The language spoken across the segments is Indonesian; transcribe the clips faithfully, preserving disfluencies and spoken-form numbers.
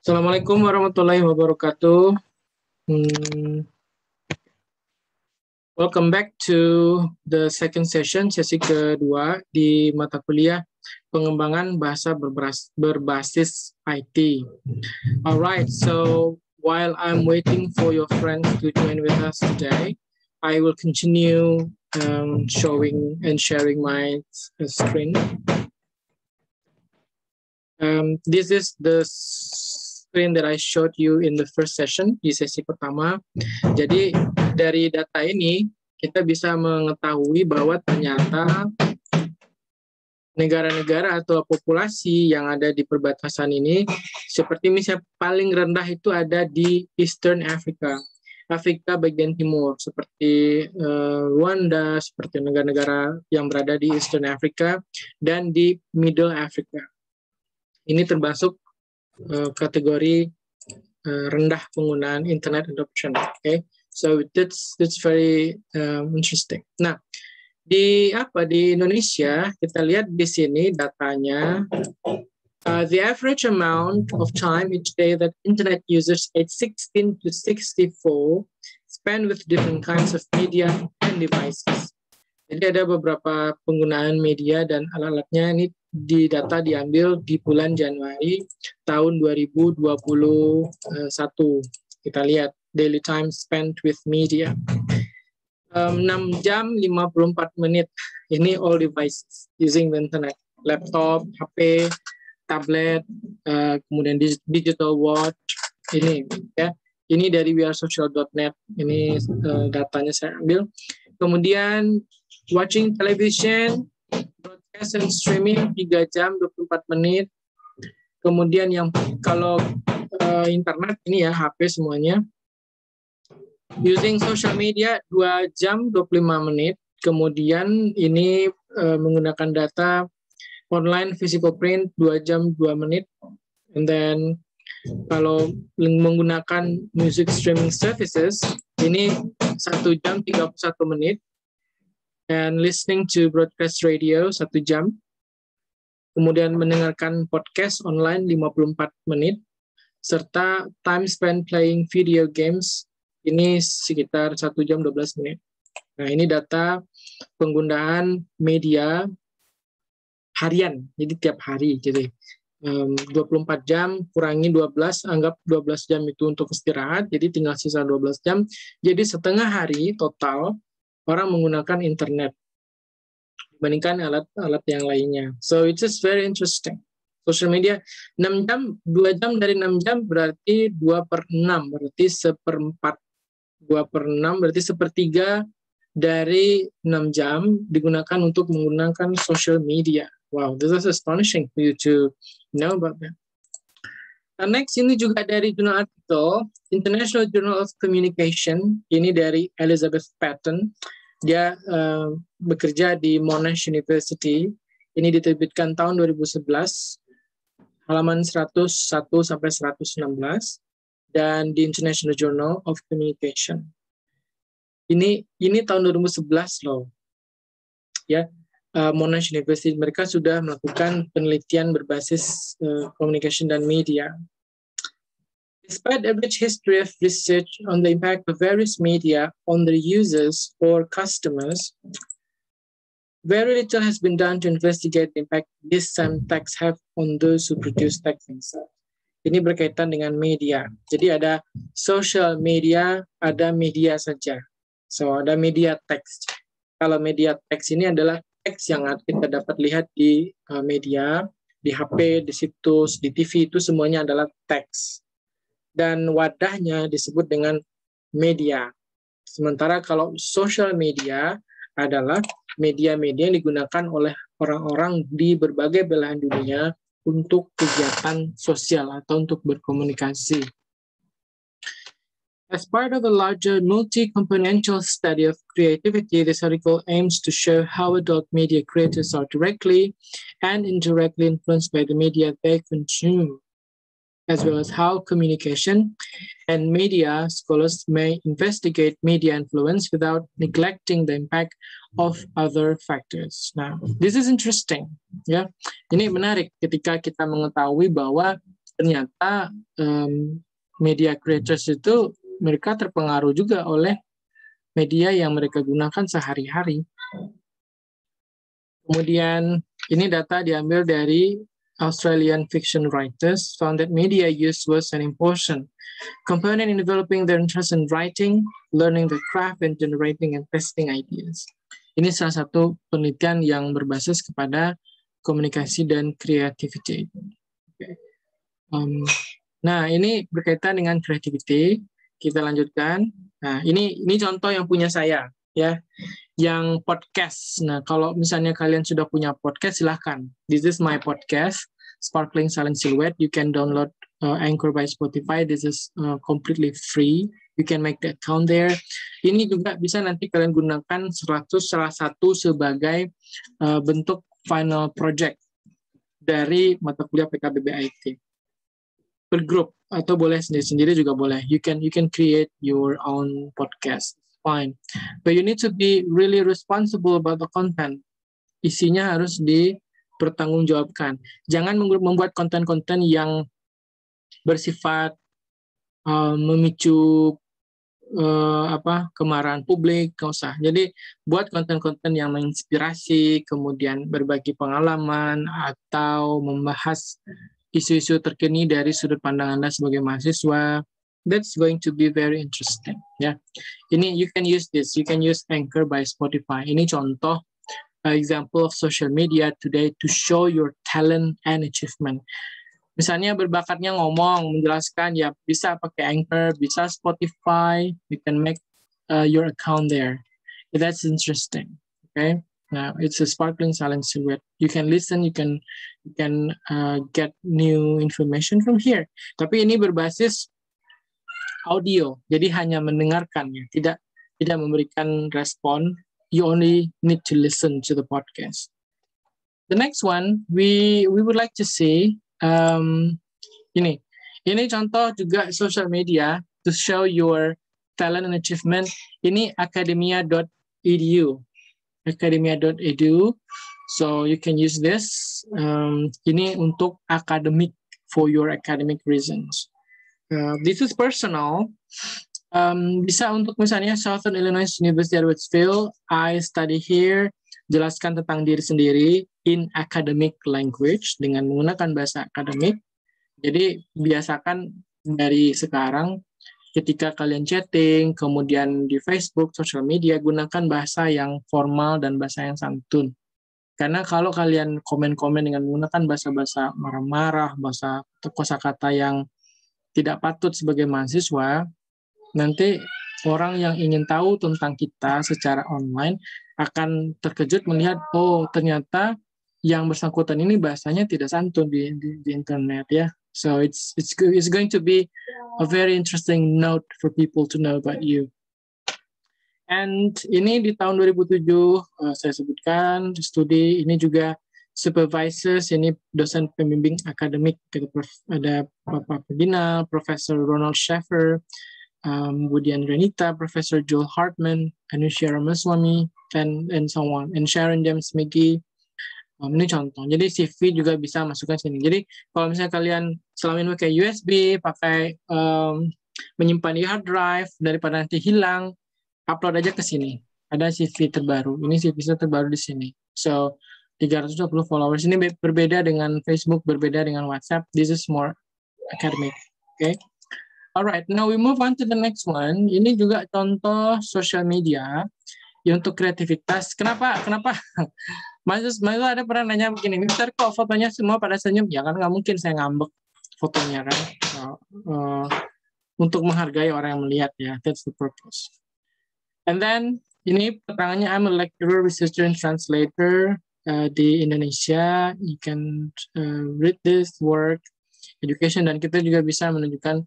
Assalamualaikum warahmatullahi wabarakatuh. Hmm. Welcome back to the second session, sesi kedua di mata kuliah Pengembangan Bahasa Berbasis I T. Alright, so while I'm waiting for your friends to join with us today, I will continue um, showing and sharing my screen. Um, this is the screen that I showed you in the first session, di sesi pertama. Jadi dari data ini kita bisa mengetahui bahwa ternyata negara-negara atau populasi yang ada di perbatasan ini, seperti misalnya paling rendah itu ada di Eastern Africa, Afrika bagian timur, seperti uh, Rwanda, seperti negara-negara yang berada di Eastern Africa dan di Middle Africa. Ini termasuk kategori uh, rendah penggunaan internet adoption. Okay, so that's that's very um, interesting. Nah, di apa di Indonesia kita lihat di sini datanya. Uh, the average amount of time each day that internet users aged sixteen to sixty-four spend with different kinds of media and devices. Jadi ada beberapa penggunaan media dan alat-alatnya ini. Di data diambil di bulan Januari tahun dua ribu dua puluh satu. Kita lihat daily time spent with media. Um, enam jam lima puluh empat menit. Ini all devices using the internet. Laptop, H P, tablet, uh, kemudian digital watch. Ini ya. Ini dari We Are Social dot net. Ini uh, datanya saya ambil. Kemudian watching television, broadcast and streaming tiga jam dua puluh empat menit. Kemudian yang kalau uh, internet ini ya H P semuanya. Using social media dua jam dua puluh lima menit. Kemudian ini uh, menggunakan data online physical print dua jam dua menit. And then kalau menggunakan music streaming services ini satu jam tiga puluh satu menit. And listening to broadcast radio satu jam. Kemudian mendengarkan podcast online lima puluh empat menit. Serta time spent playing video games ini sekitar satu jam dua belas menit. Nah, ini data penggunaan media harian. Jadi tiap hari. Jadi um, dua puluh empat jam kurangi dua belas, anggap dua belas jam itu untuk istirahat. Jadi tinggal sisa dua belas jam. Jadi setengah hari total orang menggunakan internet dibandingkan alat-alat yang lainnya. So it's just very interesting. Social media enam jam, dua jam dari enam jam berarti dua per enam, berarti seperempat. dua per enam berarti sepertiga dari enam jam digunakan untuk menggunakan social media. Wow, this is astonishing for you to know about that. And next, ini juga dari jurnal artikel, International Journal of Communication, ini dari Elizabeth Patton. Dia uh, bekerja di Monash University. Ini diterbitkan tahun dua ribu sebelas, halaman seratus satu sampai seratus enam belas, dan di International Journal of Communication. Ini ini tahun dua ribu sebelas loh. Ya, uh, Monash University mereka sudah melakukan penelitian berbasis uh, communication dan media. Despite a rich history of research on the impact of various media on their users or customers, very little has been done to investigate the impact these same texts have on those who produce text themselves. Ini berkaitan dengan media. Jadi ada social media, ada media saja. So ada media teks. Kalau media teks ini adalah teks yang kita dapat lihat di media, di H P, di situs, di T V, itu semuanya adalah teks. Dan wadahnya disebut dengan media. Sementara kalau social media adalah media-media yang digunakan oleh orang-orang di berbagai belahan dunia untuk kegiatan sosial atau untuk berkomunikasi. As part of a larger multi-componential study of creativity, this article aims to show how adult media creators are directly and indirectly influenced by the media they consume, as well as how communication and media scholars may investigate media influence without neglecting the impact of other factors. Now, this is interesting. Ya, ini menarik ketika kita mengetahui bahwa ternyata um, media creators itu mereka terpengaruh juga oleh media yang mereka gunakan sehari-hari. Kemudian ini data diambil dari Australian fiction writers found that media use was an important component in developing their interest in writing, learning the craft, and generating and testing ideas. Ini salah satu penelitian yang berbasis kepada komunikasi dan creativity. Okay. Um, nah, ini berkaitan dengan creativity. Kita lanjutkan. Nah, ini ini contoh yang punya saya, ya, yang podcast. Nah, kalau misalnya kalian sudah punya podcast, silahkan. This is my podcast, Sparkling Silent Silhouette. You can download uh, Anchor by Spotify. This is uh, completely free. You can make the account there. Ini juga bisa nanti kalian gunakan salah satu sebagai uh, bentuk final project dari mata kuliah P K B B I T. Bergrup atau boleh sendiri-sendiri juga boleh. You can you can create your own podcast. Fine. But you need to be really responsible about the content. Isinya harus dipertanggungjawabkan. Jangan membuat konten-konten yang bersifat uh, memicu uh, apa kemarahan publik, nggak usah. Jadi buat konten-konten yang menginspirasi, kemudian berbagi pengalaman atau membahas isu-isu terkini dari sudut pandang Anda sebagai mahasiswa. That's going to be very interesting. Ya, yeah. Ini you can use this. You can use Anchor by Spotify. Ini contoh uh, example of social media today to show your talent and achievement. Misalnya berbakatnya ngomong, menjelaskan, ya bisa pakai Anchor, bisa Spotify. You can make uh, your account there. That's interesting. Okay. Now it's a sparkling silent silhouette. You can listen, you can you can uh, get new information from here. Tapi ini berbasis audio, jadi hanya mendengarkannya, tidak tidak memberikan respon. You only need to listen to the podcast. The next one we we would like to see um, ini ini contoh juga social media to show your talent and achievement. Ini academia dot e d u. academia dot e d u, so you can use this. Um, ini untuk academic, for your academic reasons. Uh, this is personal. Um, bisa untuk misalnya Southern Illinois University Edwardsville. I study here. Jelaskan tentang diri sendiri in academic language dengan menggunakan bahasa akademik. Jadi biasakan dari sekarang. Ketika kalian chatting, kemudian di Facebook, social media, gunakan bahasa yang formal dan bahasa yang santun. Karena kalau kalian komen-komen dengan menggunakan bahasa-bahasa marah-marah, bahasa kosakata yang tidak patut sebagai mahasiswa, nanti orang yang ingin tahu tentang kita secara online akan terkejut melihat, oh ternyata yang bersangkutan ini bahasanya tidak santun di, di, di internet ya. So it's it's it's going to be a very interesting note for people to know about you. And ini di tahun dua ribu tujuh uh, saya sebutkan studi ini juga supervisors, ini dosen pembimbing akademik, ada Bapak Pembina, Profesor Ronald Schaefer, um, Budi Andrianita, Profesor Joel Hartman, Anushya Maswami, and and so on, and Sharon James McGee. Um, ini contoh. Jadi C V juga bisa masukkan sini. Jadi kalau misalnya kalian selama ini pakai U S B, pakai um, menyimpan di hard drive, daripada nanti hilang, upload aja ke sini. Ada C V terbaru. Ini C V terbaru di sini. So tiga ratus dua puluh followers. Ini berbeda dengan Facebook, berbeda dengan WhatsApp. This is more academic. Okay. Alright. Now we move on to the next one. Ini juga contoh social media ya, untuk kreativitas. Kenapa? Kenapa? Mas, Mas ada pernah nanya begini, Mister kok fotonya semua pada senyum? Ya kan nggak mungkin saya ngambek fotonya kan. Uh, uh, untuk menghargai orang yang melihat ya, that's the purpose. And then ini keterangannya, I'm a lecturer, researcher, and translator uh, di Indonesia. You can uh, read this work, education, dan kita juga bisa menunjukkan.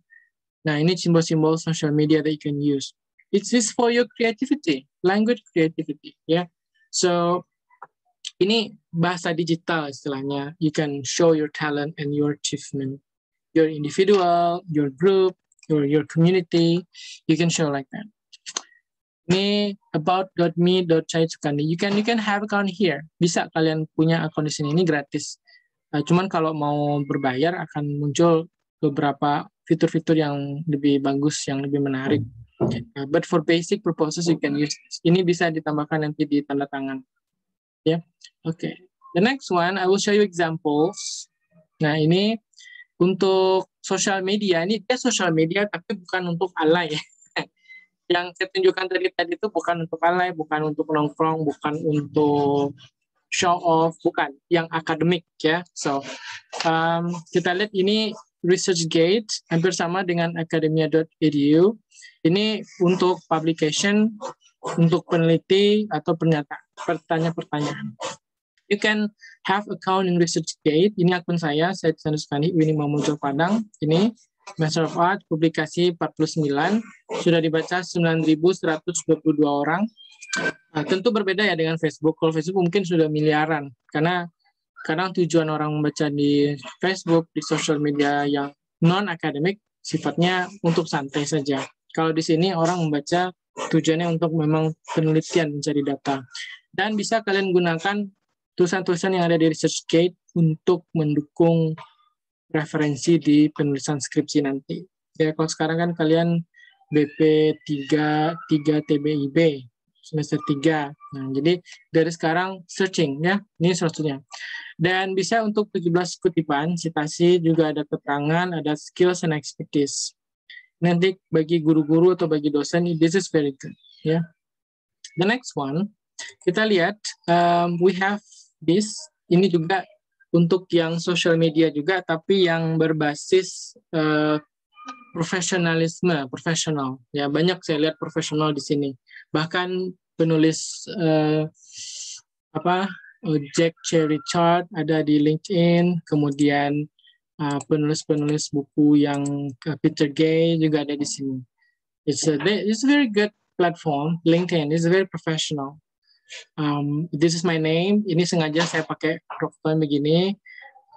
Nah ini simbol-simbol social media that you can use. It's just for your creativity, language creativity, ya. Yeah? So ini bahasa digital istilahnya. You can show your talent and your achievement, your individual, your group, your your community. You can show like that. Ini about.me. Saya suka nih. You can you can have account here. Bisa kalian punya akun di sini. Ini gratis. Cuman kalau mau berbayar akan muncul beberapa fitur-fitur yang lebih bagus, yang lebih menarik. Uh, but for basic purposes you can use this. Ini bisa ditambahkan nanti di tanda tangan. Ya, yeah. Oke. Okay. The next one, I will show you examples. Nah, ini untuk social media. Ini dia social media, tapi bukan untuk alay. Yang saya tunjukkan tadi tadi itu bukan untuk alay, bukan untuk nongkrong, bukan untuk show off, bukan. Yang akademik, ya. So, um, kita lihat ini ResearchGate, hampir sama dengan academia dot e d u. Ini untuk publication, untuk peneliti atau pernyataan, pertanyaan-pertanyaan. You can have account in ResearchGate. Ini akun saya, saya Sanduskani, Winning Mamujo Padang. Ini Master of Art, publikasi empat puluh sembilan, sudah dibaca sembilan ribu seratus dua puluh dua orang. Nah, tentu berbeda ya dengan Facebook. Kalau Facebook mungkin sudah miliaran, karena kadang tujuan orang membaca di Facebook, di social media yang non-akademik, sifatnya untuk santai saja. Kalau di sini orang membaca tujuannya untuk memang penelitian, mencari data. Dan bisa kalian gunakan tulisan-tulisan yang ada di ResearchGate untuk mendukung referensi di penulisan skripsi nanti. Ya, kalau sekarang kan kalian B P tiga T B I B semester tiga. Nah, jadi dari sekarang searching ya, ini selanjutnya. Dan bisa untuk tujuh belas kutipan, citasi juga ada keterangan, ada skills and expertise. Nanti bagi guru-guru atau bagi dosen, this is very good. Ya. Yeah. The next one, kita lihat um, we have this. Ini juga untuk yang social media juga, tapi yang berbasis uh, profesionalisme, profesional. Ya, banyak saya lihat profesional di sini. Bahkan penulis uh, apa uh, Jack Cherry Chart ada di LinkedIn, kemudian uh, penulis-penulis buku yang uh, Peter Gay juga ada di sini. It's a, it's a very good platform. LinkedIn is very professional. Um, this is my name. Ini sengaja saya pakai profil begini.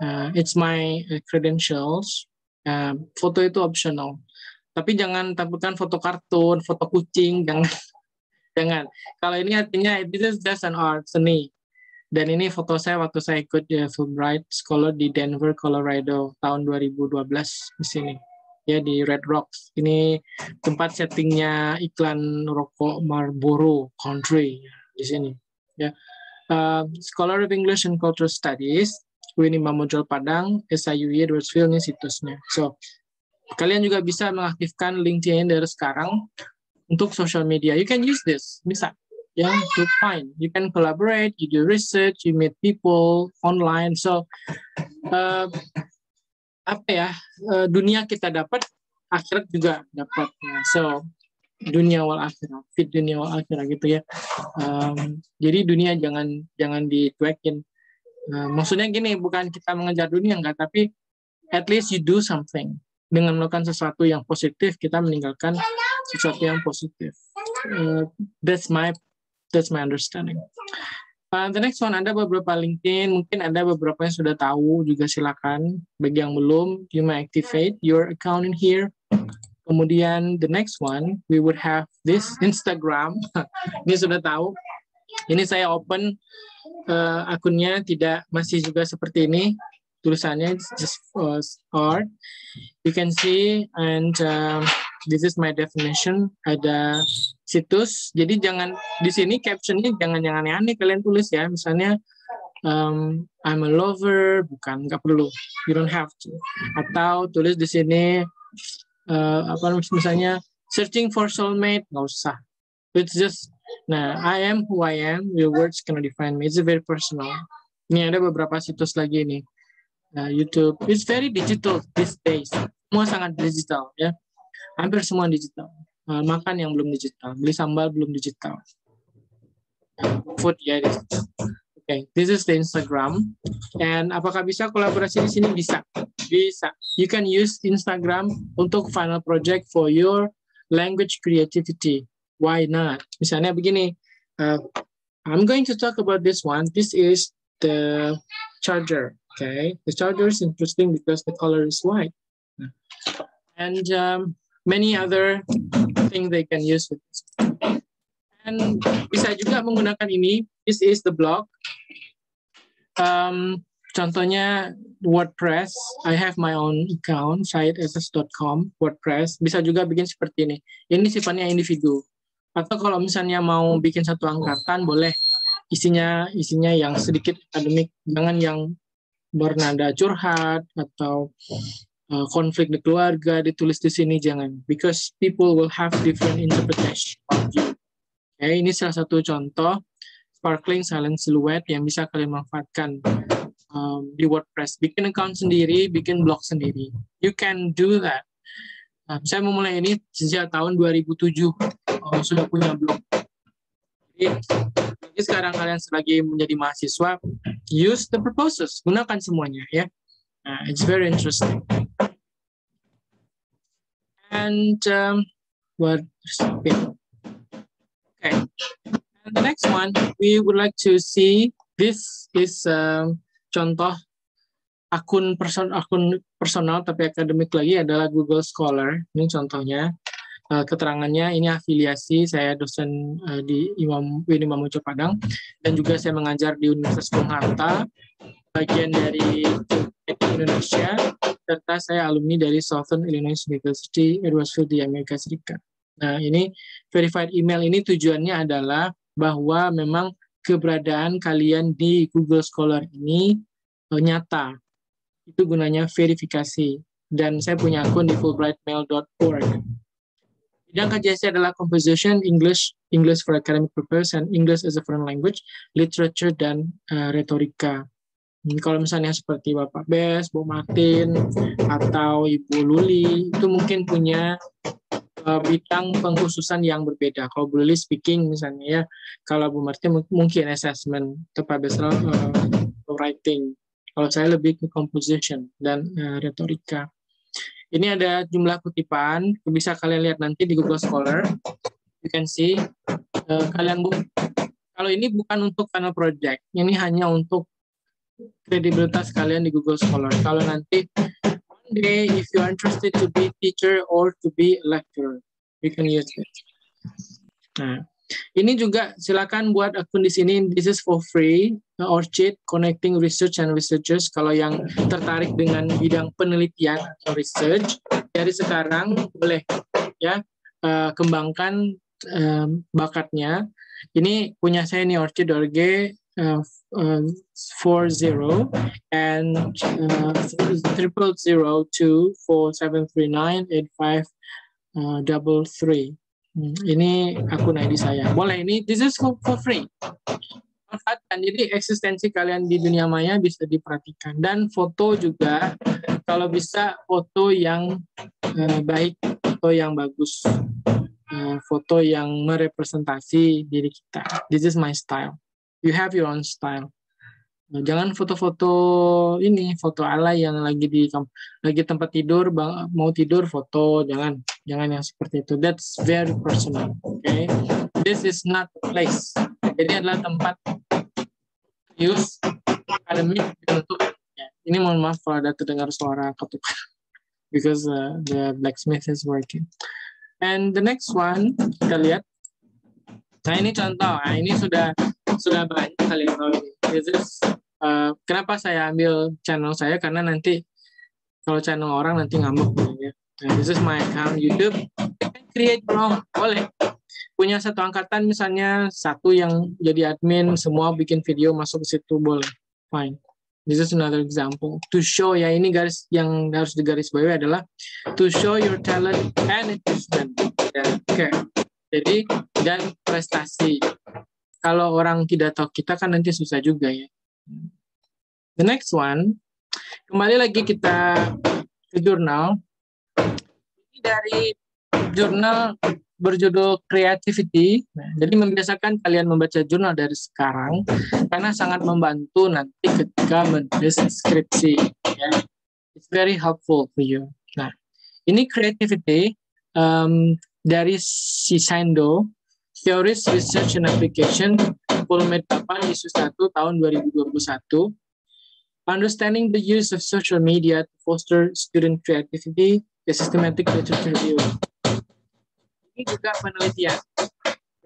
Uh, it's my credentials. Uh, foto itu optional. Tapi jangan tampilkan foto kartun, foto kucing, jangan. Jangan. Kalau ini artinya this is just an art, seni. Dan ini foto saya waktu saya ikut ya, Fulbright Scholar di Denver, Colorado tahun dua ribu dua belas di sini. Ya, di Red Rocks. Ini tempat settingnya iklan rokok Marlboro Country. Di sini, ya. Uh, Scholar of English and Cultural Studies, Winnie Mamojol Padang, S I U Edwardsville, ini situsnya. So, kalian juga bisa mengaktifkan LinkedIn dari sekarang untuk social media. You can use this, bisa, ya, to find. You can collaborate, you do research, you meet people online. So, uh, apa ya, uh, dunia kita dapat, akhirat juga dapat. So, dunia wal akhirah, fit dunia wal akhirah gitu ya. Um, jadi dunia jangan jangan dicuekin. Uh, maksudnya gini, bukan kita mengejar dunia enggak, tapi at least you do something. Dengan melakukan sesuatu yang positif, kita meninggalkan sesuatu yang positif. Uh, that's my that's my understanding. Uh, the next one, ada beberapa LinkedIn, mungkin ada beberapa yang sudah tahu juga, silakan. Bagi yang belum, you may activate your account in here. Kemudian the next one, we would have this Instagram. Ini sudah tahu. Ini saya open uh, akunnya, tidak masih juga seperti ini. Tulisannya just uh, art. You can see and uh, this is my definition. Ada situs. Jadi jangan di sini captionnya jangan yang aneh-aneh kalian tulis ya. Misalnya um, I'm a lover, bukan, nggak perlu. You don't have to. Atau tulis di sini. Uh, apa misalnya searching for soulmate, nggak usah. It's just, nah, I am who I am. Your words cannot define me. It's very personal. Ini ada beberapa situs lagi nih. Uh, YouTube. It's very digital these days. Semua sangat digital ya. Hampir semua digital. Uh, makan yang belum digital. Beli sambal belum digital. Food ya. Yeah, Oke, okay, this is the Instagram. And apakah bisa kolaborasi di sini? Bisa. Bisa. You can use Instagram untuk final project for your language creativity. Why not? Misalnya begini. Uh, I'm going to talk about this one. This is the charger. Okay. The charger is interesting because the color is white. And um, many other things they can use with this. And bisa juga menggunakan ini. This is the blog. Um, Contohnya WordPress, I have my own account, siteaccess dot com, WordPress. Bisa juga bikin seperti ini. Ini sifatnya individu. Atau kalau misalnya mau bikin satu angkatan, boleh isinya isinya yang sedikit akademik. Jangan yang bernada curhat atau uh, konflik di keluarga, ditulis di sini, jangan. Because people will have different interpretation of you. Okay, ini salah satu contoh sparkling silent silhouette yang bisa kalian manfaatkan um, di WordPress. Bikin account sendiri, bikin blog sendiri. You can do that. Nah, saya memulai ini sejak tahun dua ribu tujuh, oh, sudah punya blog. Jadi, jadi sekarang kalian selagi menjadi mahasiswa, use the proposals, gunakan semuanya ya. Nah, it's very interesting. And um, what? Okay. And the next one, we would like to see this is um, contoh akun person akun personal tapi akademik lagi adalah Google Scholar. Ini contohnya uh, keterangannya. Ini afiliasi saya dosen uh, di Imam Win Imam Ucu Padang dan juga saya mengajar di Universitas Bung Hatta, bagian dari Indonesia, serta saya alumni dari Southern Illinois University Edwardsville di Amerika Serikat. Nah, ini verified email ini tujuannya adalah bahwa memang keberadaan kalian di Google Scholar ini nyata. Itu gunanya verifikasi. Dan saya punya akun di fulbright mail dot org. Bidang kajiannya adalah composition, English, English for academic purpose, and English as a foreign language, literature, dan uh, retorika. Kalau misalnya seperti Bapak Bes, Bu Martin, atau Ibu Luli, itu mungkin punya bidang pengkhususan yang berbeda. Kalau Bu Lili speaking misalnya ya, kalau Bu Martin mungkin assessment, tepat besar uh, writing. Kalau saya lebih ke composition dan uh, retorika. Ini ada jumlah kutipan, bisa kalian lihat nanti di Google Scholar. You can see uh, kalian bu. Kalau ini bukan untuk final project, ini hanya untuk kredibilitas kalian di Google Scholar. Kalau nanti one day, if you are interested to be teacher or to be lecturer, you can use it. Nah, ini juga silakan buat akun di sini. This is for free. Orchid connecting research and researchers. Kalau yang tertarik dengan bidang penelitian atau research, dari sekarang boleh ya uh, kembangkan um, bakatnya. Ini punya saya nih orchid dot org. Uh, uh, four zero and uh, triple zero two four seven three nine eight five uh, double three. Hmm, ini akun I D saya. Boleh ini. This is for, for free. Manfaatkan. Jadi eksistensi kalian di dunia maya bisa diperhatikan dan foto juga. Kalau bisa foto yang uh, baik, foto yang bagus, uh, foto yang merepresentasi diri kita. This is my style. You have your own style. Nah, jangan foto-foto ini, foto alay yang lagi di lagi tempat tidur, mau tidur foto, jangan, jangan yang seperti itu. That's very personal. Okay, this is not a place. Jadi adalah tempat use academic untuk. Ya, ini mohon maaf kalau ada terdengar suara ketuk, because uh, the blacksmith is working. And the next one kita lihat. Nah ini contoh, nah, ini sudah sudah banyak kalian tahu ini. This is, uh, kenapa saya ambil channel saya karena nanti kalau channel orang nanti ngambek. Ya. Nah, this is my account YouTube. Create blog boleh. Punya satu angkatan misalnya satu yang jadi admin semua bikin video masuk ke situ boleh. Fine. This is another example. To show ya ini garis yang harus digarisbawahi adalah to show your talent and achievement. Oke. Okay. Jadi dan prestasi. Kalau orang tidak tahu kita kan nanti susah juga ya. The next one, kembali lagi kita ke jurnal. Ini dari jurnal berjudul Creativity. Nah, jadi membiasakan kalian membaca jurnal dari sekarang karena sangat membantu nanti ketika menulis skripsi. Ya. It's very helpful for you. Nah, ini Creativity. Um, dari Sisando, Theories, Research, and Application, Volume delapan, Isu satu, tahun dua ribu dua puluh satu. Understanding the use of social media to foster student creativity, a systematic literature review. Ini juga penelitian,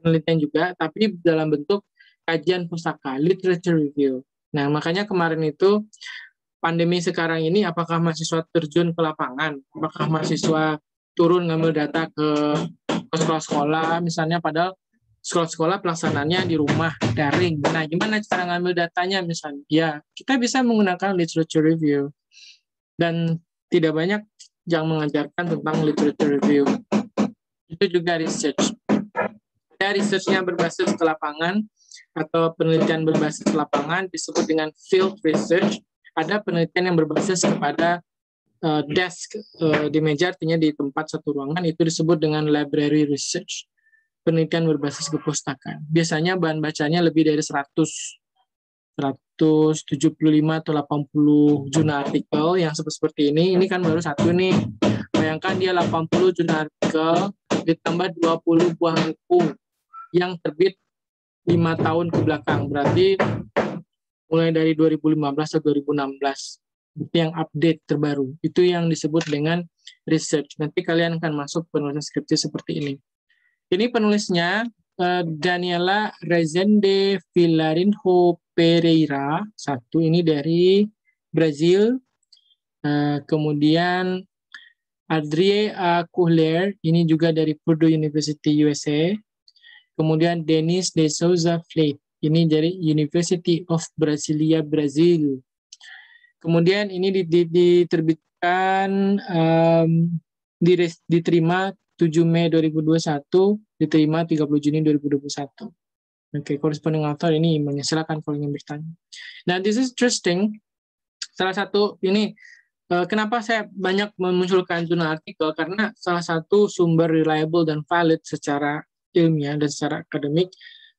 penelitian juga, tapi dalam bentuk kajian pustaka, literature review. Nah, makanya kemarin itu pandemi sekarang ini apakah mahasiswa terjun ke lapangan? Apakah mahasiswa turun ngambil data ke sekolah-sekolah misalnya, padahal sekolah-sekolah pelaksanaannya di rumah daring. Nah, gimana cara ngambil datanya misalnya? Ya, kita bisa menggunakan literature review. Dan tidak banyak yang mengajarkan tentang literature review. Itu juga research. Ada research-nya berbasis ke lapangan atau penelitian berbasis lapangan disebut dengan field research. Ada penelitian yang berbasis kepada uh, desk uh, di meja, artinya di tempat satu ruangan, itu disebut dengan library research. Penelitian berbasis perpustakaan. Biasanya bahan bacanya lebih dari seratus, seratus tujuh puluh lima atau delapan puluh jurnal artikel yang seperti ini. Ini kan baru satu nih. Bayangkan dia delapan puluh jurnal artikel ditambah dua puluh buah buku yang terbit lima tahun ke belakang. Berarti mulai dari dua ribu lima belas atau dua ribu enam belas itu yang update terbaru, itu yang disebut dengan research. Nanti kalian akan masuk penulisan skripsi seperti ini. Ini penulisnya eh, Daniela Rezende Villarinho Pereira, satu ini dari Brazil, eh, kemudian Adria Kuhler, ini juga dari Purdue University U S A, kemudian Denis De Souza Fleit, ini dari University of Brasilia, Brazil. Kemudian ini diterbitkan, um, diterima tujuh Mei dua ribu dua puluh satu, diterima tiga puluh Juni dua ribu dua puluh satu. Oke, okay, corresponding author ini emailnya. Silakan kalau ingin bertanya. Nah, this is interesting. Salah satu, ini uh, kenapa saya banyak memunculkan jurnal artikel, karena salah satu sumber reliable dan valid secara ilmiah dan secara akademik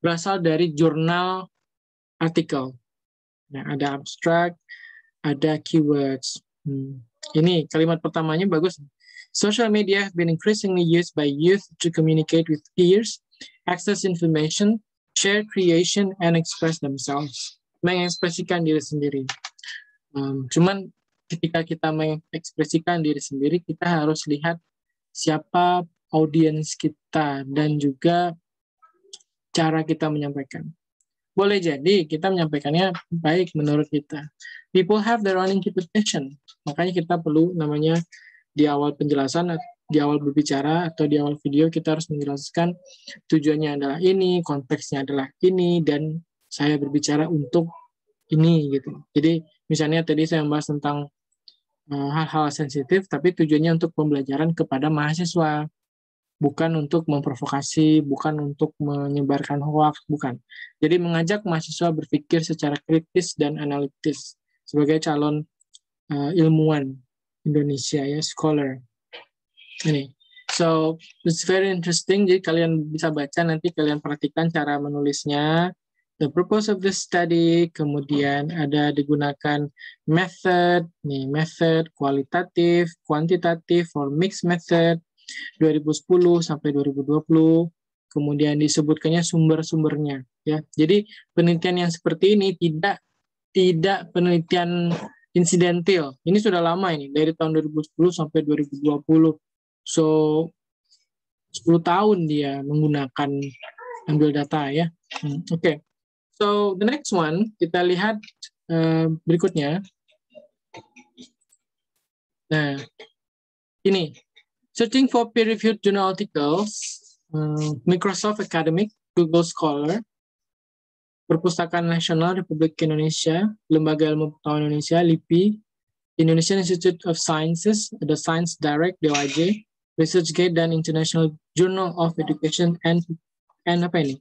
berasal dari jurnal artikel. Nah, ada abstrak, ada keywords. Hmm. Ini kalimat pertamanya bagus. Social media have been increasingly used by youth to communicate with peers, access information, share creation, and express themselves. Mengekspresikan diri sendiri. Um, cuman ketika kita mengekspresikan diri sendiri, kita harus lihat siapa audiens kita dan juga cara kita menyampaikan. Boleh jadi kita menyampaikannya baik menurut kita. People have their own interpretation. Makanya kita perlu namanya di awal penjelasan, di awal berbicara atau di awal video kita harus menjelaskan tujuannya adalah ini, konteksnya adalah ini, dan saya berbicara untuk ini gitu. Jadi misalnya tadi saya membahas tentang uh, hal-hal sensitif, tapi tujuannya untuk pembelajaran kepada mahasiswa. Bukan untuk memprovokasi, bukan untuk menyebarkan hoaks, bukan. Jadi mengajak mahasiswa berpikir secara kritis dan analitis sebagai calon uh, ilmuwan Indonesia, ya, scholar. Ini. So, it's very interesting. Jadi kalian bisa baca, nanti kalian perhatikan cara menulisnya. The purpose of this study, kemudian ada digunakan method, nih, method kualitatif, kuantitatif, or mixed method, dua ribu sepuluh sampai dua ribu dua puluh, kemudian disebutkannya sumber-sumbernya, ya. Jadi penelitian yang seperti ini tidak tidak penelitian insidentil. Ini sudah lama ini, dari tahun dua ribu sepuluh sampai dua ribu dua puluh. So sepuluh tahun dia menggunakan ambil data, ya. Hmm, Oke. Okay. So the next one kita lihat uh, berikutnya. Nah, ini. Searching for peer-reviewed journal articles, uh, Microsoft Academic, Google Scholar, Perpustakaan Nasional Republik Indonesia, Lembaga Ilmu Pengetahuan Indonesia, LIPI, Indonesian Institute of Sciences, the Science Direct, D O A J, ResearchGate, dan International Journal of Education and and apa ini?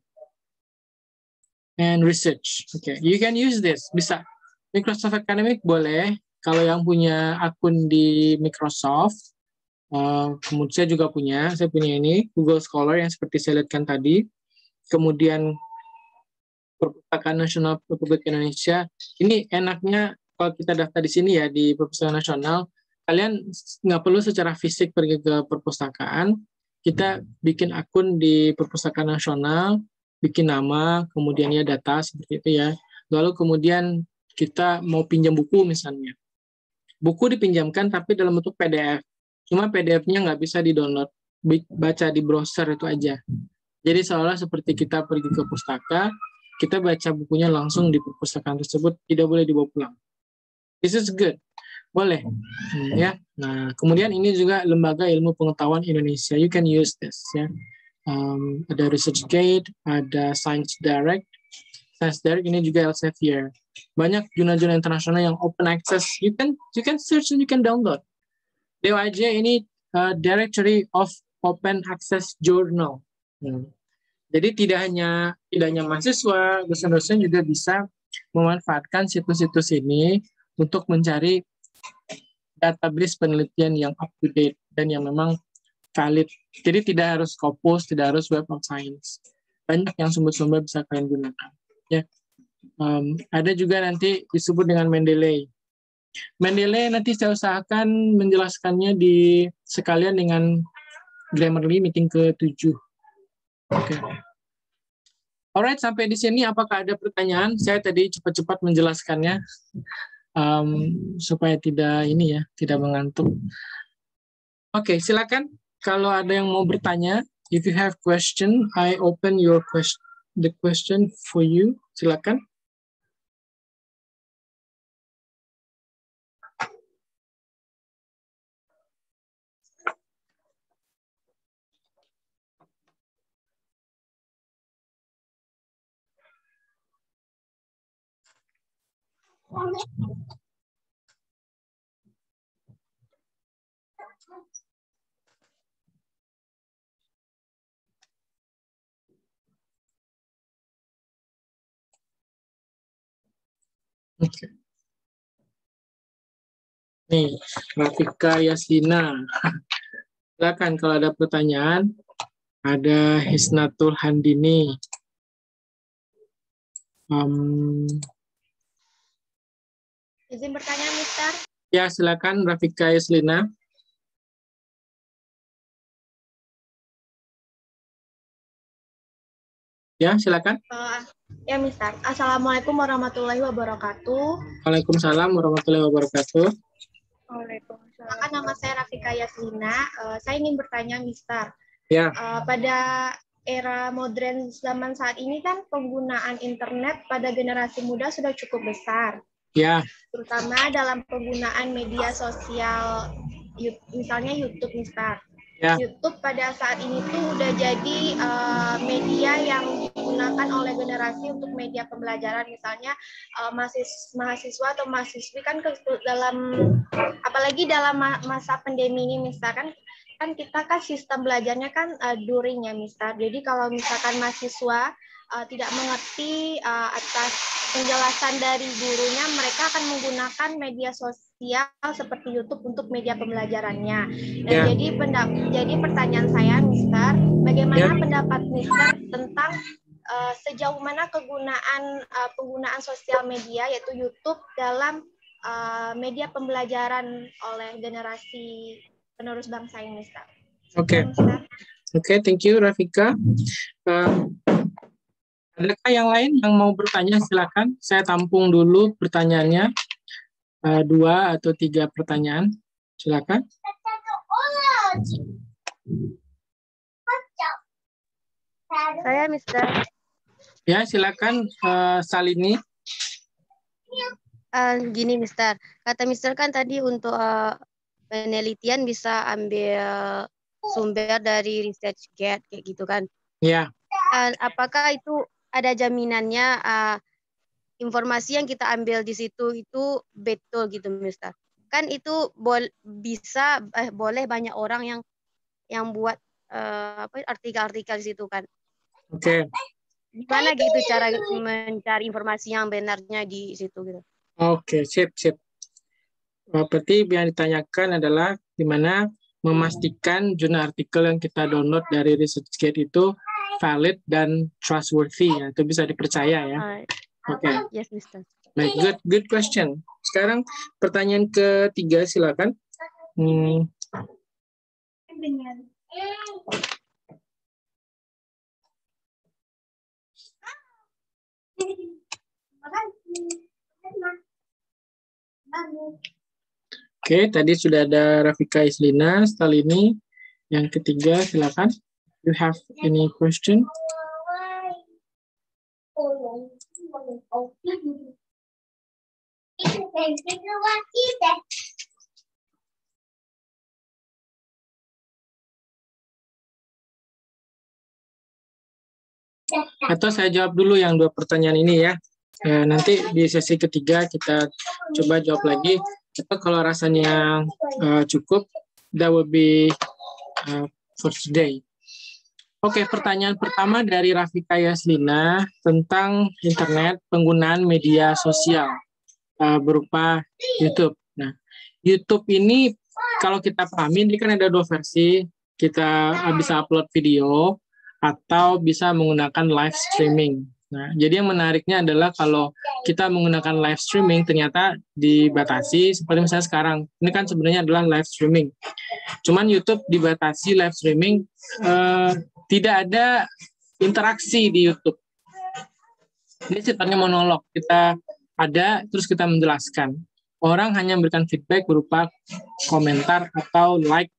And Research. Okay, you can use this. Bisa. Microsoft Academic boleh kalau yang punya akun di Microsoft. Uh, kemudian saya juga punya, saya punya ini Google Scholar yang seperti saya lihatkan tadi, kemudian Perpustakaan Nasional Republik Indonesia. Ini enaknya kalau kita daftar di sini ya di Perpustakaan Nasional, kalian nggak perlu secara fisik pergi ke perpustakaan, kita bikin akun di Perpustakaan Nasional, bikin nama, kemudian ya data seperti itu ya, lalu kemudian kita mau pinjam buku misalnya, buku dipinjamkan tapi dalam bentuk P D F. Cuma P D F-nya nggak bisa di-download, baca di browser itu aja. Jadi seolah seperti kita pergi ke pustaka, Kita baca bukunya langsung di perpustakaan tersebut, tidak boleh dibawa pulang. This is good. Boleh. Hmm, ya. Nah, kemudian ini juga Lembaga Ilmu Pengetahuan Indonesia. You can use this, ya. Um, ada ResearchGate, ada Science Direct. Science Direct ini juga Elsevier. Banyak jurnal-jurnal internasional yang open access. You can you can search and you can download. D O A J ini uh, Directory of Open Access Journal. Hmm. Jadi tidak hanya tidak hanya mahasiswa, dosen-dosen juga bisa memanfaatkan situs-situs ini untuk mencari database penelitian yang up to date dan yang memang valid. Jadi tidak harus Scopus, tidak harus Web of Science. Banyak yang sumber-sumber bisa kalian gunakan. Ya, um, ada juga nanti disebut dengan Mendeley. Mendeley nanti saya usahakan menjelaskannya di sekalian dengan Grammarly meeting ketujuh. Oke, okay. Alright, sampai di sini apakah ada pertanyaan? Saya tadi cepat-cepat menjelaskannya um, supaya tidak ini ya, tidak mengantuk. Oke, okay, silakan kalau ada yang mau bertanya. If you have question, I open your question, the question for you. Silakan. Okay. Nih, Rafika Yaslina. Silakan kalau ada pertanyaan. Ada Hisnatul Handini. Um, Izin bertanya, Mister. Ya, silakan Rafika Yaslina. Ya, silakan. Uh, ya, Mister. Assalamualaikum warahmatullahi wabarakatuh. Waalaikumsalam warahmatullahi wabarakatuh. Waalaikumsalam. Nama saya Rafika Yaslina. Uh, saya ingin bertanya, Mister. Ya. Uh, pada era modern zaman saat ini kan penggunaan internet pada generasi muda sudah cukup besar. Ya. Terutama dalam penggunaan media sosial, misalnya YouTube, Mister. Ya. YouTube pada saat ini tuh udah jadi uh, media yang digunakan oleh generasi untuk media pembelajaran, misalnya uh, mahasiswa, mahasiswa atau mahasiswi kan ke, dalam apalagi dalam ma- masa pandemi ini, Mister, kan kan kita kan sistem belajarnya kan uh, daring ya, Mister. Jadi kalau misalkan mahasiswa Uh, tidak mengerti uh, atas penjelasan dari gurunya, mereka akan menggunakan media sosial seperti YouTube untuk media pembelajarannya. Dan yeah. jadi, pendap- jadi pertanyaan saya, Mister, bagaimana yeah. pendapat Mister tentang uh, sejauh mana kegunaan uh, penggunaan sosial media, yaitu YouTube, dalam uh, media pembelajaran oleh generasi penerus bangsa ini, Mister? Oke, okay. Oke, okay, thank you, Rafika. Uh, Adakah yang lain yang mau bertanya? Silakan. Saya tampung dulu pertanyaannya. Uh, dua atau tiga pertanyaan. Silakan. Saya, Mister. Ya, silakan uh, Salini. Uh, gini, Mister. Kata Mister kan tadi untuk uh, penelitian bisa ambil sumber dari ResearchGate, kayak gitu kan? Ya. Uh, apakah itu ada jaminannya uh, informasi yang kita ambil di situ itu betul gitu, Mister? Kan itu bol- bisa eh, boleh banyak orang yang yang buat uh, apa artikel-artikel di situ kan. Oke. Okay. Gimana gitu cara mencari informasi yang benarnya di situ gitu? Oke, okay, sip sip. Berarti yang ditanyakan adalah gimana memastikan jurnal artikel yang kita download dari ResearchGate itu valid dan trustworthy, ya, itu bisa dipercaya ya. Oke. Okay. Yes, Mister. Baik, good, good question. Sekarang pertanyaan ketiga, silakan. Hmm. Oke, okay, tadi sudah ada Rafika Yaslina, Stalini. Yang ketiga, silakan. You have any question? Oh, dan kedua kita. Atau saya jawab dulu yang dua pertanyaan ini ya. Eh, nanti di sesi ketiga kita coba jawab lagi. Atau kalau rasanya uh, cukup, that will be uh, for today. Oke, okay, pertanyaan pertama dari Rafika Yaslina tentang internet penggunaan media sosial uh, berupa YouTube. Nah, YouTube ini kalau kita pahami, ini kan ada dua versi. Kita bisa upload video atau bisa menggunakan live streaming. Nah, jadi yang menariknya adalah kalau kita menggunakan live streaming ternyata dibatasi. Seperti misalnya sekarang, ini kan sebenarnya adalah live streaming. Cuman YouTube dibatasi live streaming. Uh, Tidak ada interaksi di YouTube. Ini sifatnya monolog. Kita ada, terus kita menjelaskan. Orang hanya memberikan feedback berupa komentar atau like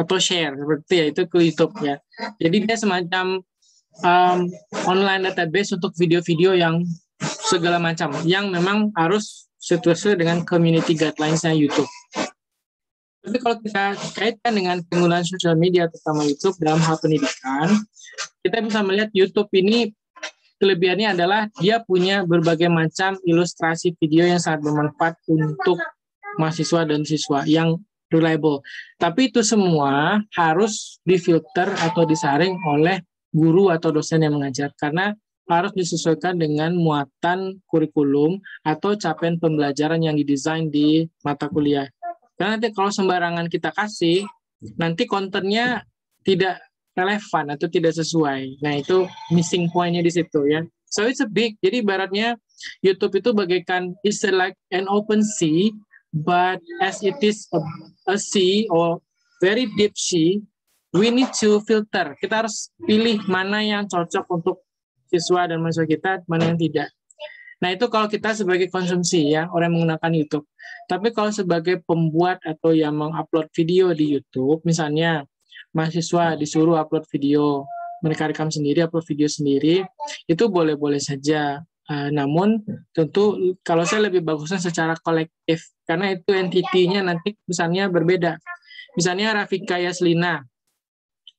atau share seperti ya, itu ke YouTube ya. Jadi dia semacam um, online database untuk video-video yang segala macam, yang memang harus sesuai dengan community guidelines-nya YouTube. Tapi kalau kita kaitkan dengan penggunaan sosial media, terutama YouTube dalam hal pendidikan, kita bisa melihat YouTube ini kelebihannya adalah dia punya berbagai macam ilustrasi video yang sangat bermanfaat untuk mahasiswa dan siswa yang reliable. Tapi itu semua harus difilter atau disaring oleh guru atau dosen yang mengajar, karena harus disesuaikan dengan muatan kurikulum atau capaian pembelajaran yang didesain di mata kuliah. Karena nanti kalau sembarangan kita kasih, nanti kontennya tidak relevan atau tidak sesuai. Nah, itu missing point-nya di situ ya. So it's a big, jadi ibaratnya YouTube itu bagaikan it's like an open sea, but as it is a, a sea or very deep sea, we need to filter. Kita harus pilih mana yang cocok untuk siswa dan mahasiswa kita, mana yang tidak. Nah, itu kalau kita sebagai konsumsi ya, orang yang menggunakan YouTube. Tapi kalau sebagai pembuat atau yang mengupload video di YouTube, misalnya mahasiswa disuruh upload video, mereka rekam sendiri, upload video sendiri, itu boleh-boleh saja. Uh, namun tentu kalau saya lebih bagusnya secara kolektif, karena itu entitinya nanti misalnya berbeda. Misalnya Rafika Yaslina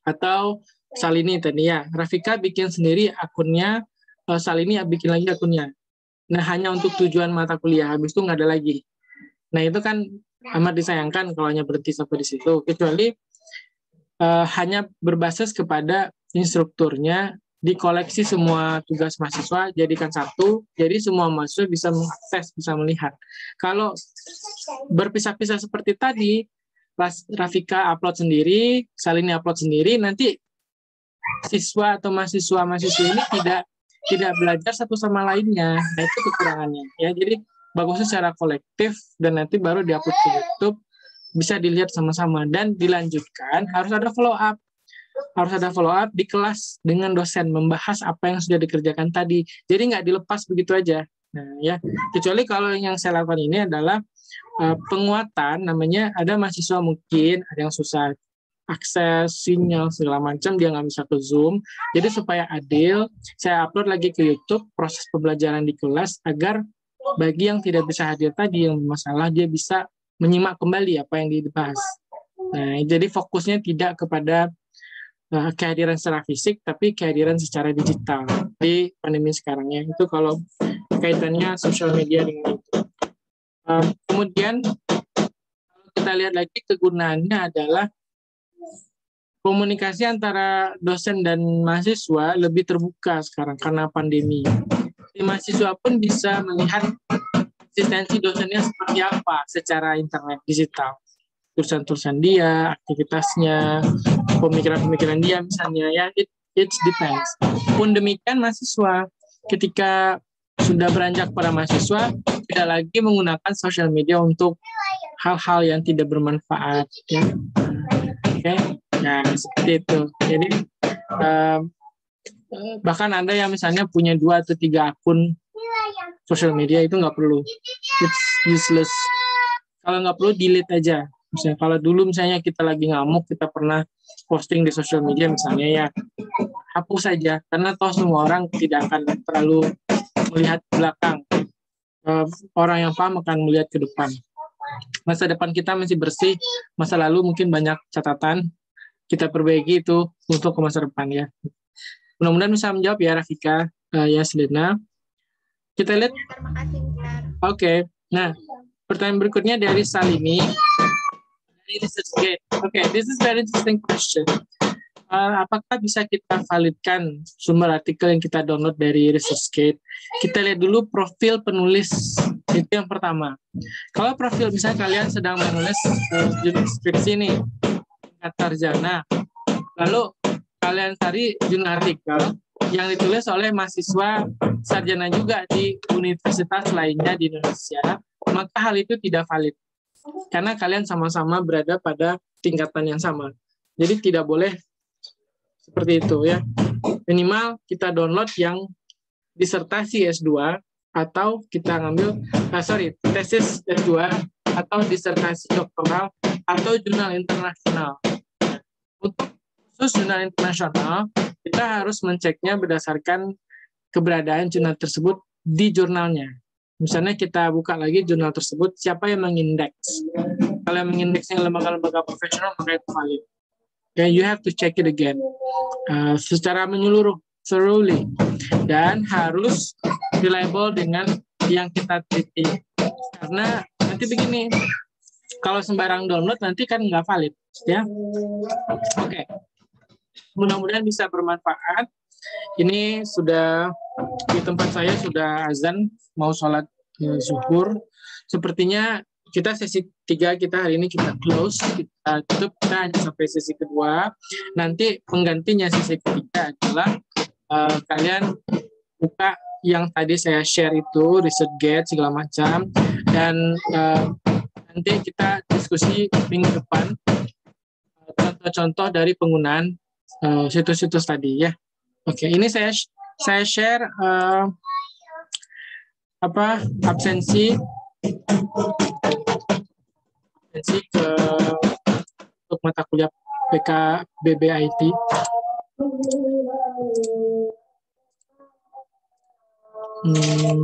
atau Salini tadi ya. Rafika bikin sendiri akunnya, uh, Salini bikin lagi akunnya. Nah, hanya untuk tujuan mata kuliah, habis itu nggak ada lagi. Nah, itu kan amat disayangkan kalau hanya berhenti sampai di situ, kecuali uh, hanya berbasis kepada instrukturnya, dikoleksi semua tugas mahasiswa, jadikan satu, jadi semua mahasiswa bisa mengakses, bisa melihat. Kalau berpisah-pisah seperti tadi, Rafika upload sendiri, Salini upload sendiri, nanti siswa atau mahasiswa-mahasiswa ini tidak tidak belajar satu sama lainnya. Nah, itu kekurangannya ya. Jadi bagusnya secara kolektif dan nanti baru diupload ke YouTube, bisa dilihat sama-sama dan dilanjutkan. Harus ada follow up, harus ada follow up di kelas dengan dosen, membahas apa yang sudah dikerjakan tadi. Jadi nggak dilepas begitu aja. Nah ya, kecuali kalau yang saya lakukan ini adalah uh, penguatan, namanya ada mahasiswa mungkin ada yang susah akses sinyal segala macam, dia nggak bisa ke Zoom. Jadi supaya adil, saya upload lagi ke YouTube proses pembelajaran di kelas, agar bagi yang tidak bisa hadir tadi yang bermasalah, dia bisa menyimak kembali apa yang dibahas. Nah, jadi fokusnya tidak kepada uh, kehadiran secara fisik, tapi kehadiran secara digital di pandemi sekarangnya. Itu kalau kaitannya sosial media dengan itu. Uh, kemudian kita lihat lagi kegunaannya adalah komunikasi antara dosen dan mahasiswa lebih terbuka sekarang karena pandemi. Jadi mahasiswa pun bisa melihat konsistensi dosennya seperti apa secara internet digital. Tulisan-tulisan dia, aktivitasnya, pemikiran-pemikiran dia misalnya ya, it, it depends. Pun demikian mahasiswa ketika sudah beranjak para mahasiswa tidak lagi menggunakan sosial media untuk hal-hal yang tidak bermanfaat ya. Oke, okay. Nah seperti itu. Jadi eh, bahkan ada yang misalnya punya dua atau tiga akun sosial media, itu nggak perlu, it's useless. Kalau nggak perlu, delete aja. Misalnya kalau dulu misalnya kita lagi ngamuk, kita pernah posting di sosial media misalnya ya, hapus saja, karena toh semua orang tidak akan terlalu melihat belakang uh, orang yang paham akan melihat ke depan. Masa depan kita masih bersih, masa lalu mungkin banyak catatan, kita perbaiki itu untuk ke masa depan ya. Mudah-mudahan bisa menjawab ya Rafika uh, Yaslina. Kita lihat. Terima kasih. Oke, okay. Nah pertanyaan berikutnya dari Salini. Oke, okay. This is very interesting question. Uh, apakah bisa kita validkan sumber artikel yang kita download dari ResearchGate? Kita lihat dulu profil penulis, itu yang pertama. Kalau profil misalnya kalian sedang menulis judul uh, skripsi nih, tingkat sarjana, lalu kalian cari judul artikel yang ditulis oleh mahasiswa sarjana juga di universitas lainnya di Indonesia, maka hal itu tidak valid karena kalian sama-sama berada pada tingkatan yang sama. Jadi tidak boleh seperti itu ya. Minimal kita download yang disertasi S dua atau kita ngambil ah, sorry, tesis S dua atau disertasi doktoral atau jurnal internasional. Untuk khusus jurnal internasional, kita harus menceknya berdasarkan keberadaan jurnal tersebut di jurnalnya. Misalnya kita buka lagi jurnal tersebut, siapa yang mengindeks? Kalau yang mengindeksnya lembaga-lembaga profesional, maka itu valid. Okay, you have to check it again uh, secara menyeluruh, thoroughly, dan harus reliable dengan yang kita teliti. Karena nanti begini, kalau sembarang download nanti kan nggak valid, ya. Oke, okay. Mudah-mudahan bisa bermanfaat. Ini sudah di tempat saya sudah azan mau sholat ya, zuhur. Sepertinya kita sesi tiga kita hari ini kita close, kita tutup, kita hanya sampai sesi kedua. Nanti penggantinya sesi ketiga adalah uh, kalian buka yang tadi saya share itu, ResearchGate segala macam. Dan uh, nanti kita diskusi minggu depan uh, contoh-contoh dari penggunaan uh, situs-situs tadi ya. Oke, okay, ini saya saya share uh, apa absensi absensi ke untuk mata kuliah P K B B I T. Hmm,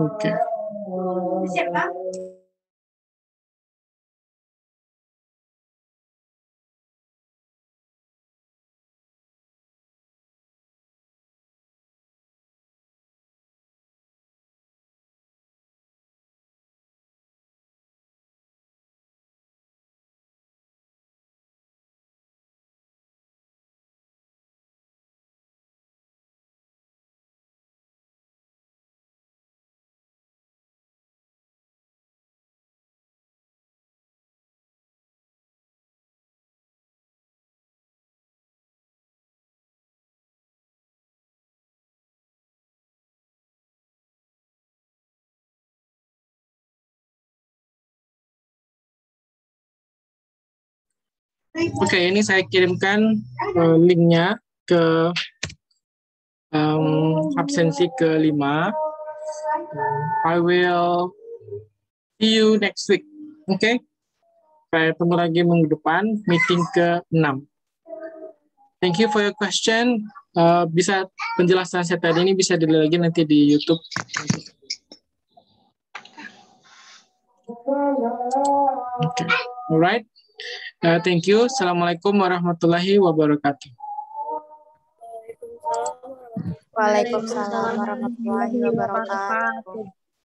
Oke. Okay. Oke, okay, ini saya kirimkan uh, linknya ke um, absensi kelima. I will see you next week. Oke, okay? Saya ketemu lagi minggu depan, meeting ke enam. Thank you for your question. Uh, bisa penjelasan saya tadi ini bisa dilihat lagi nanti di YouTube. Oke, okay. Alright. Uh, thank you. Assalamualaikum warahmatullahi wabarakatuh. Waalaikumsalam warahmatullahi wabarakatuh.